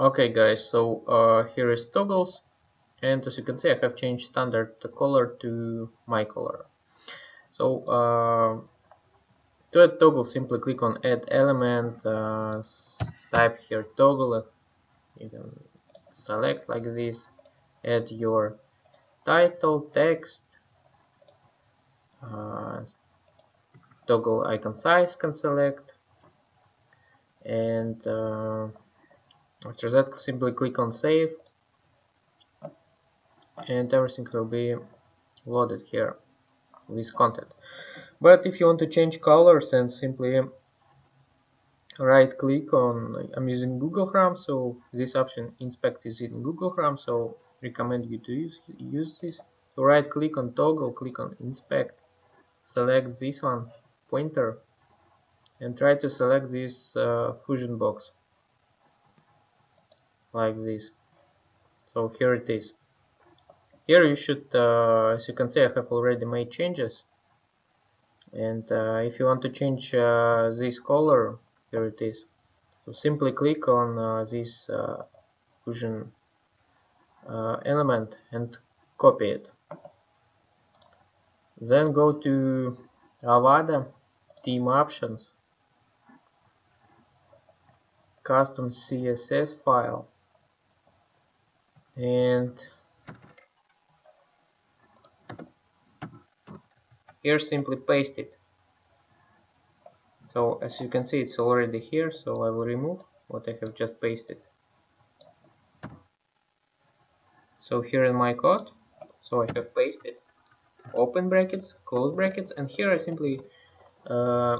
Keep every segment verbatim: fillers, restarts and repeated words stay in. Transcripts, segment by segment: Okay guys, so uh, here is toggles, and as you can see I have changed standard color to my color. So uh, to add toggle, simply click on add element, uh, type here toggle, you can select like this, add your title, text, uh, toggle icon size can select, and uh, after that simply click on save, and everything will be loaded here with content. But if you want to change colors, and simply right click on, I'm using Google Chrome, so this option inspect is in Google Chrome, so recommend you to use, use this. So right click on toggle, click on inspect, select this one, pointer, and try to select this uh, fusion box like this. So here it is. Here you should, uh, as you can see, I have already made changes. And uh, if you want to change uh, this color, here it is. So simply click on uh, this uh, fusion uh, element and copy it. Then go to Avada Theme Options, custom C S S file, and here simply paste it. So as you can see, it's already here, so I will remove what I have just pasted. So here in my code, so I have pasted open brackets, close brackets, and here I simply uh,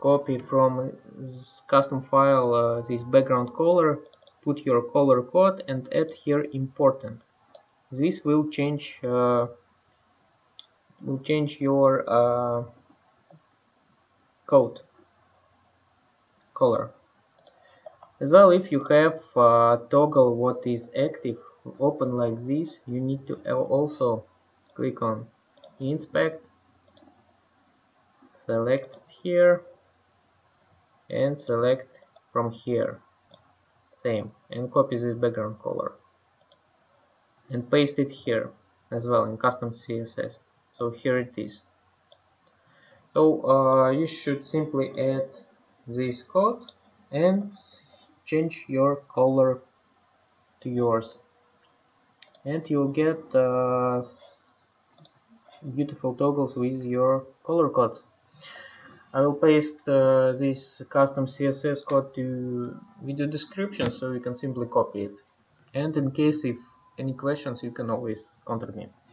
copy from this custom file uh, this background color, put your color code and add here important. This will change uh, will change your uh, code color. As well, if you have uh, toggle what is active open like this, you need to also click on inspect, select here and select from here same, and copy this background color and paste it here as well in custom C S S. So here it is. So uh, you should simply add this code and change your color to yours, and you'll get uh, beautiful toggles with your color codes. I will paste uh, this custom C S S code to video description, so you can simply copy it. And in case if any questions, you can always contact me.